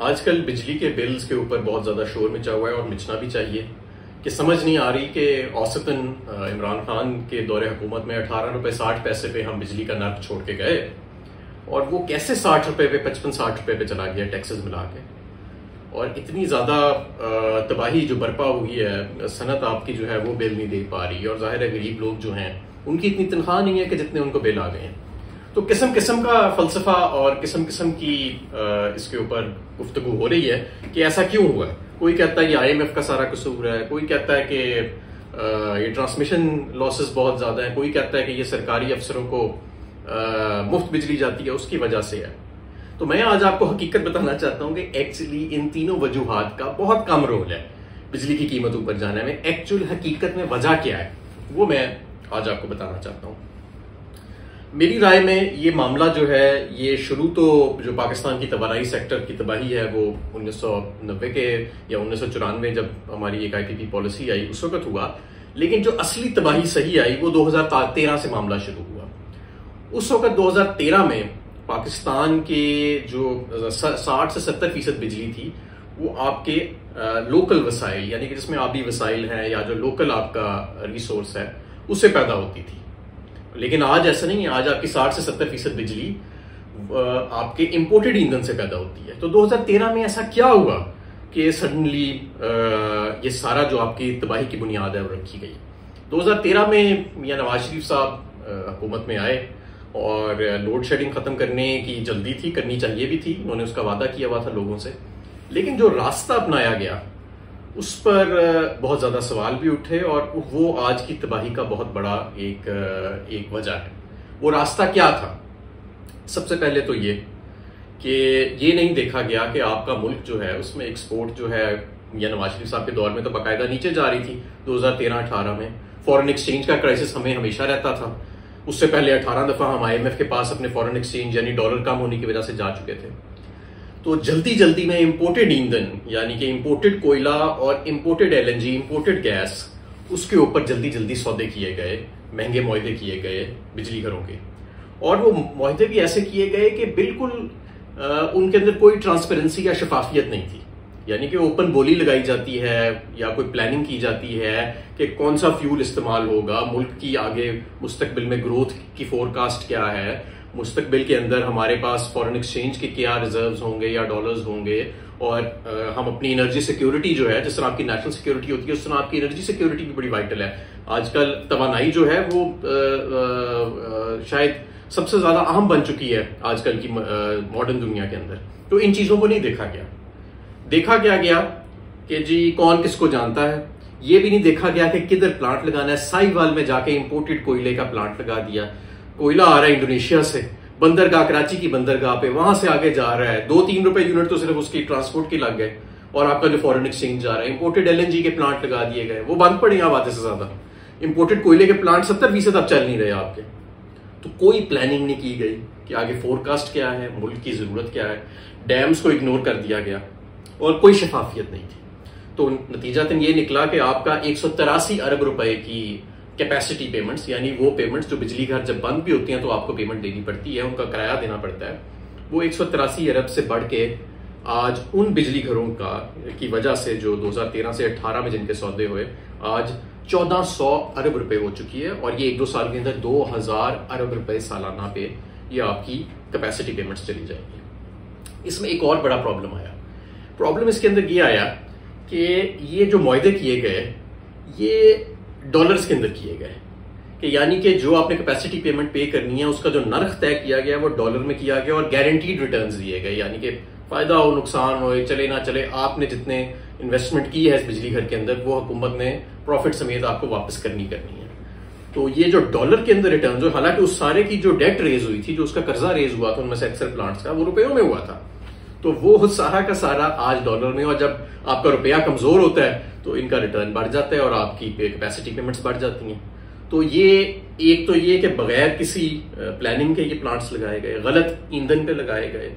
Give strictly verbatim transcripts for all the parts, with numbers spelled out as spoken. आजकल बिजली के बिल्स के ऊपर बहुत ज़्यादा शोर मचा हुआ है और मचना भी चाहिए कि समझ नहीं आ रही कि औसतन इमरान खान के दौरे हुकूमत में अठारह रुपये साठ पैसे पे हम बिजली का नर्क छोड़ के गए और वो कैसे साठ रुपये पे पचपन साठ रुपये पे चला गया टैक्सेस मिला के, और इतनी ज़्यादा तबाही जो बर्पा हुई है, सनत आपकी जो है वो बिल नहीं दे पा रही, और ज़ाहिर है गरीब लोग जो हैं उनकी इतनी तनख्वाह नहीं है कि जितने उनको बिल आ गए हैं। तो किस्म किस्म का फलसफा और किस्म किस्म की इसके ऊपर गुफ्तगू हो रही है कि ऐसा क्यों हुआ है। कोई कहता है ये आई एम एफ का सारा कसूर है, कोई कहता है कि ये ट्रांसमिशन लॉसेस बहुत ज़्यादा है, कोई कहता है कि ये सरकारी अफसरों को मुफ्त बिजली जाती है उसकी वजह से है। तो मैं आज आपको हकीकत बताना चाहता हूँ कि एक्चुअली इन तीनों वजूहात का बहुत कम रोल है बिजली की कीमत ऊपर जाने में। एक्चुअल हकीकत में वजह क्या है वो मैं आज आपको बताना चाहता हूँ। मेरी राय में ये मामला जो है ये शुरू तो जो पाकिस्तान की तवानाई सेक्टर की तबाही है वो उन्नीस सौ नब्बे के या उन्नीस सौ चौरानवे जब हमारी एक आई पी पी पॉलिसी आई उस वक्त हुआ, लेकिन जो असली तबाही सही आई वो दो हजार तेरह से मामला शुरू हुआ। उस वक्त दो हजार तेरह में पाकिस्तान के जो साठ से सत्तर फीसद बिजली थी वो आपके लोकल वसाइल यानी कि जिसमें आबी वसाइल हैं या जो लोकल आपका रिसोर्स है उससे पैदा होती थी। लेकिन आज ऐसा नहीं है, आज आपकी साठ से सत्तर फीसद बिजली आपके इंपोर्टेड ईंधन से पैदा होती है। तो दो हजार तेरह में ऐसा क्या हुआ कि सडनली ये सारा जो आपकी तबाही की बुनियाद है वो रखी गई। दो हजार तेरह में मियां नवाज शरीफ साहब हुकूमत में आए और लोड शेडिंग खत्म करने की जल्दी थी, करनी चाहिए भी थी, उन्होंने उसका वादा किया हुआ था लोगों से, लेकिन जो रास्ता अपनाया गया उस पर बहुत ज़्यादा सवाल भी उठे और वो आज की तबाही का बहुत बड़ा एक एक वजह है। वो रास्ता क्या था? सबसे पहले तो ये कि ये नहीं देखा गया कि आपका मुल्क जो है उसमें एक्सपोर्ट जो है या नवाज शरीफ साहब के दौर में तो बाकायदा नीचे जा रही थी। दो हजार तेरह अठारह में फॉरेन एक्सचेंज का क्राइसिस हमें हमेशा रहता था, उससे पहले अठारह दफ़ा हम आई एम एफ के पास अपने फॉरेन एक्सचेंज यानी डॉलर कम होने की वजह से जा चुके थे। तो जल्दी जल्दी में इम्पोर्टेड ईंधन यानी कि इम्पोर्टेड कोयला और imported L N G, imported gas, उसके ऊपर जल्दी जल्दी सौदे किए गए, महंगे मुआहदे किए गए बिजली घरों के, और वो मुआहदे भी ऐसे किए गए कि बिल्कुल आ, उनके अंदर कोई ट्रांसपेरेंसी या शफाफियत नहीं थी। यानी कि ओपन बोली लगाई जाती है या कोई प्लानिंग की जाती है कि कौन सा फ्यूल इस्तेमाल होगा, मुल्क की आगे मुस्तकबिल में ग्रोथ की फोरकास्ट क्या है, मुस्तकबिल के अंदर हमारे पास फॉरेन एक्सचेंज के क्या रिजर्व्स होंगे या डॉलर्स होंगे, और आ, हम अपनी एनर्जी सिक्योरिटी जो है जिस तरह आपकी नेशनल सिक्योरिटी होती है उस तरह आपकी एनर्जी सिक्योरिटी भी बड़ी वाइटल है। आजकल तवानाई जो है वो आ, आ, आ, शायद सबसे ज़्यादा अहम बन चुकी है आजकल की मॉडर्न दुनिया के अंदर। तो इन चीज़ों को नहीं देखा गया। देखा क्या गया कि जी कौन किसको जानता है, ये भी नहीं देखा गया कि किधर प्लांट लगाना है। साहिवाल में जाके इम्पोर्टेड कोयले का प्लांट लगा दिया, कोयला आ रहा है इंडोनेशिया से, बंदरगाह कराची की बंदरगाह पे वहां से आगे जा रहा है, दो तीन रुपए यूनिट तो सिर्फ उसकी ट्रांसपोर्ट की लग गए, और आपका जो फॉरेन एक्सचेंज जा रहा है, इंपोर्टेड एल एन जी के प्लांट लगा दिए गए, वो बंद पड़े आधे से ज्यादा। इंपोर्टेड कोयले के प्लांट सत्तर फीसद अब चल नहीं रहे आपके। तो कोई प्लानिंग नहीं की गई कि आगे फोरकास्ट क्या है, मुल्क की जरूरत क्या है, डैम्स को इग्नोर कर दिया गया और कोई शफाफियत नहीं थी। तो नतीजतन ये निकला कि आपका एक सौ तिरासी अरब रुपए की कैपेसिटी पेमेंट्स यानी वो पेमेंट्स जो बिजली घर जब बंद भी होती हैं तो आपको पेमेंट देनी पड़ती है, उनका किराया देना पड़ता है, वो एक सौ तिरासी अरब से बढ़ के आज उन बिजली घरों का की वजह से जो दो हजार तेरह से अठारह में जिनके सौदे हुए आज चौदह सौ अरब रुपए हो चुकी है, और ये एक दो साल के अंदर दो हजार अरब रुपए सालाना पे ये आपकी कैपेसिटी पेमेंट्स चली जाएगी। इसमें एक और बड़ा प्रॉब्लम आया। प्रॉब्लम इसके अंदर ये आया कि ये जो मुआहदे किए गए ये डॉलर्स के अंदर किए गए कि यानी कि जो आपने कैपेसिटी पेमेंट पे करनी है उसका जो नर्क तय किया गया वो डॉलर में किया गया और गारंटीड रिटर्न्स दिए गए, यानी कि फायदा हो नुकसान हो चले ना चले, आपने जितने इन्वेस्टमेंट की है इस बिजली घर के अंदर वो हुकूमत ने प्रॉफिट समेत आपको वापस करनी करनी है। तो ये जो डॉलर के अंदर रिटर्न, हालांकि उस सारे की जो डेट रेज हुई थी, जो उसका कर्जा रेज हुआ था उनमें से अक्सर प्लांट्स का, वो रुपयों में हुआ था, तो वो सारा का सारा आज डॉलर में, और जब आपका रुपया कमजोर होता है तो इनका रिटर्न बढ़ जाता है और आपकी कैपेसिटी पेमेंट्स बढ़ जाती हैं। तो ये एक तो ये कि बगैर किसी प्लानिंग के ये प्लांट्स लगाए गए, गलत ईंधन पे लगाए गए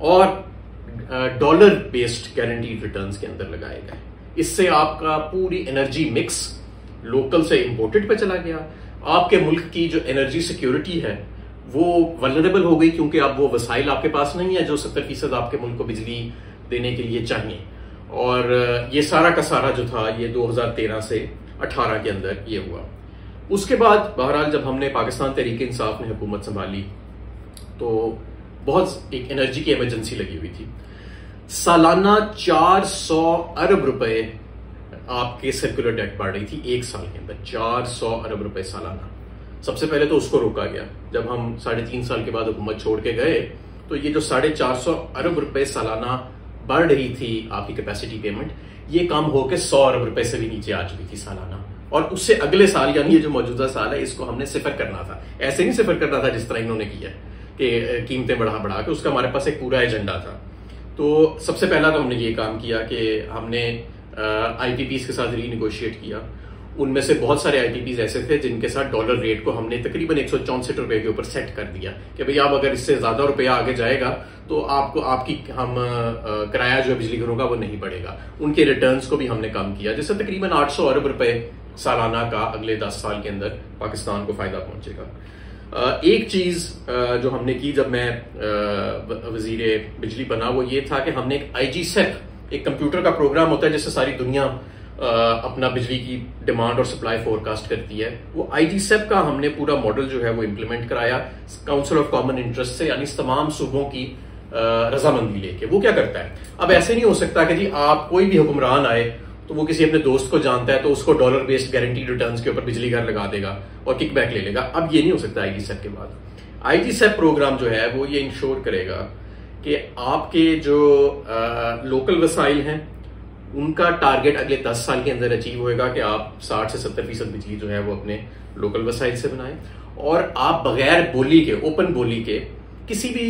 और डॉलर बेस्ड गारंटीड रिटर्न्स के अंदर लगाए गए। इससे आपका पूरी एनर्जी मिक्स लोकल से इम्पोर्टेड पे चला गया, आपके मुल्क की जो एनर्जी सिक्योरिटी है वो वल्नरेबल हो गई क्योंकि अब वो वसाइल आपके पास नहीं है जो सत्तर फीसद आपके मुल्क को बिजली देने के लिए चाहिए। और ये सारा का सारा जो था ये दो हज़ार तेरह से अठारह के अंदर ये हुआ। उसके बाद बहरहाल जब हमने पाकिस्तान तहरीक इंसाफ ने हुकूमत संभाली तो बहुत एक एनर्जी की इमरजेंसी लगी हुई थी। सालाना चार सौ अरब रुपए आपके सर्कुलर डेट बढ़ रही थी एक साल के अंदर, चार सौ अरब रुपए सालाना। सबसे पहले तो उसको रोका गया। जब हम साढ़े तीन साल के बाद हुकूमत छोड़ के गए तो ये जो साढ़े चार सौ अरब रुपए सालाना बढ़ रही थी आपकी कैपेसिटी पेमेंट, ये कम होकर सौ अरब रुपए से भी नीचे आ चुकी थी सालाना। और उससे अगले साल यानी ये जो मौजूदा साल है इसको हमने सिफर करना था। ऐसे नहीं सिफर करना था जिस तरह इन्होंने किया कि कीमतें बढ़ा बढ़ा के, उसका हमारे पास एक पूरा एजेंडा था। तो सबसे पहला तो हमने ये काम किया कि हमने आई पी पीज के साथ रीनिगोशिएट किया। उनमें से बहुत सारे आईपीपीज ऐसे थे जिनके साथ डॉलर रेट को हमने तकरीबन एक सौ चौंसठ रुपए के ऊपर सेट कर दिया कि भाई आप अगर इससे ज्यादा रुपया आगे जाएगा तो आपको आपकी हम किराया जो बिजली घरों का वो नहीं बढ़ेगा। उनके रिटर्न्स को भी हमने कम किया, जिससे तकरीबन आठ सौ अरब रुपए सालाना का अगले दस साल के अंदर पाकिस्तान को फायदा पहुंचेगा। एक चीज जो हमने की जब मैं वजीर बिजली बना वो ये था कि हमने एक आई जी सेप, एक कंप्यूटर का प्रोग्राम होता है जिससे सारी दुनिया Uh, अपना बिजली की डिमांड और सप्लाई फोरकास्ट करती है, वो आई जी सेप का हमने पूरा मॉडल जो है वो इम्प्लीमेंट कराया काउंसिल ऑफ कॉमन इंटरेस्ट से, यानी तमाम सूबों की uh, रजामंदी लेके। वो क्या करता है, अब ऐसे नहीं हो सकता कि जी आप कोई भी हुक्मरान आए तो वो किसी अपने दोस्त को जानता है तो उसको डॉलर बेस्ड गारंटी रिटर्न्स के ऊपर बिजली घर लगा देगा और किकबैक ले लेगा। अब ये नहीं हो सकता। आई जी सेप के बाद आई जी सेप प्रोग्राम जो है वो ये इंश्योर करेगा कि आपके जो लोकल वसाइल हैं उनका टारगेट अगले दस साल के अंदर अचीव होएगा कि आप साठ से सत्तर फीसद बिजली जो है वो अपने लोकल वसाइल से बनाएं और आप बगैर बोली के, ओपन बोली के किसी भी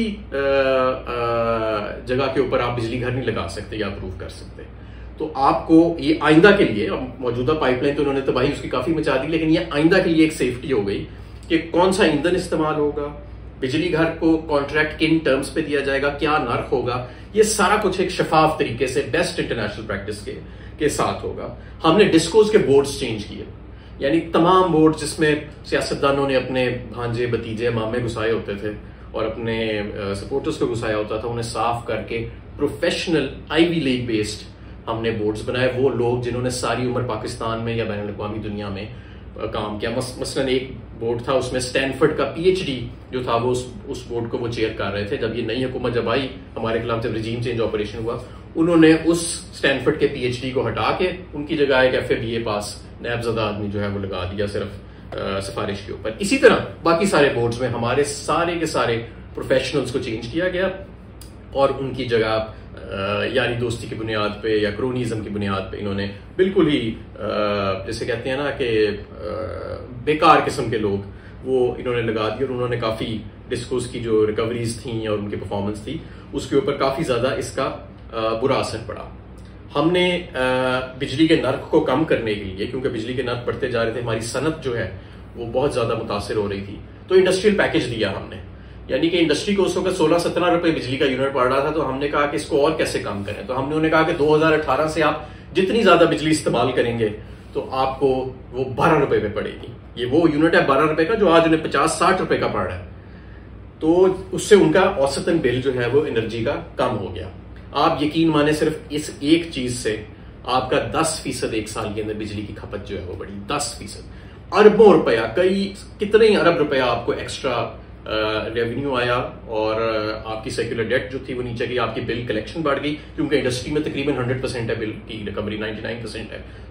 जगह के ऊपर आप बिजली घर नहीं लगा सकते या अप्रूव कर सकते। तो आपको ये आइंदा के लिए, मौजूदा पाइपलाइन तो उन्होंने तबाही उसकी काफी मचा दी, लेकिन ये आइंदा के लिए एक सेफ्टी हो गई कि कौन सा ईंधन इस्तेमाल होगा, बिजली घर को कॉन्ट्रैक्ट किन टर्म्स पे दिया जाएगा, क्या नर्क होगा, ये सारा कुछ एक शफाफ तरीके से बेस्ट इंटरनेशनल प्रैक्टिस के के साथ होगा। हमने डिस्कोज के बोर्ड्स चेंज किए, यानी तमाम बोर्ड जिसमें सियासतदानों ने अपने भांजे भतीजे मामे घुसाए होते थे और अपने सपोर्टर्स को घुसाया होता था, उन्हें साफ करके प्रोफेशनल आईवी लीग बेस्ड हमने बोर्ड्स बनाए। वो लोग जिन्होंने सारी उम्र पाकिस्तान में या बैन अवी दुनिया में काम किया, मस, मसलन एक बोर्ड था उसमें स्टैनफर्ड का पीएचडी जो था वो उस उस बोर्ड को वो चेयर कर रहे थे। जब ये नई हुकूमत जब आई हमारे खिलाफ, जब रिजीम चेंज ऑपरेशन हुआ, उन्होंने उस स्टैनफर्ड के पीएचडी को हटा के उनकी जगह एक एफ ए बी ए पास नैबज़दा आदमी जो है वो लगा दिया सिर्फ आ, सिफारिश के ऊपर। इसी तरह बाकी सारे बोर्ड्स में हमारे सारे के सारे प्रोफेशनल्स को चेंज किया गया और उनकी जगह यानी दोस्ती की बुनियाद पे या क्रोनिज्म की बुनियाद पे इन्होंने बिल्कुल ही जैसे कहते हैं ना कि बेकार किस्म के लोग वो इन्होंने लगा दिए। और उन्होंने काफ़ी डिस्कोर्स की जो रिकवरीज थी और उनकी परफॉर्मेंस थी उसके ऊपर काफ़ी ज़्यादा इसका बुरा असर पड़ा। हमने बिजली के नर्क को कम करने के लिए, क्योंकि बिजली के नर्क बढ़ते जा रहे थे, हमारी सनत जो है वो बहुत ज़्यादा मुतासर हो रही थी, तो इंडस्ट्रियल पैकेज दिया हमने। यानी कि इंडस्ट्री को उस वक्त सोलह सत्रह रुपए बिजली का यूनिट पड़ रहा था, तो हमने कहा कि इसको और कैसे कम करें। तो हमने उन्हें कहा कि दो हज़ार अठारह से आप जितनी ज्यादा बिजली इस्तेमाल करेंगे तो आपको वो बारह रुपए पे पड़ेगी। ये वो यूनिट है बारह रुपए का जो आज उन्हें पचास साठ रुपए का पड़ रहा है, तो उससे उनका औसतन बिल जो है वो एनर्जी का कम हो गया। आप यकीन माने सिर्फ इस एक चीज से आपका दस फीसद एक साल के अंदर बिजली की खपत जो है वो बढ़ी, दस फीसद। अरबों रुपया, कई कितने अरब रुपया आपको एक्स्ट्रा रेवेन्यू uh, आया और uh, आपकी सेक्युलर डेट जो थी वो नीचे गई, आपकी बिल कलेक्शन बढ़ गई, क्योंकि इंडस्ट्री में तकरीबन हंड्रेड परसेंट है बिल की रिकवरी, नाइन्टी नाइन परसेंट है।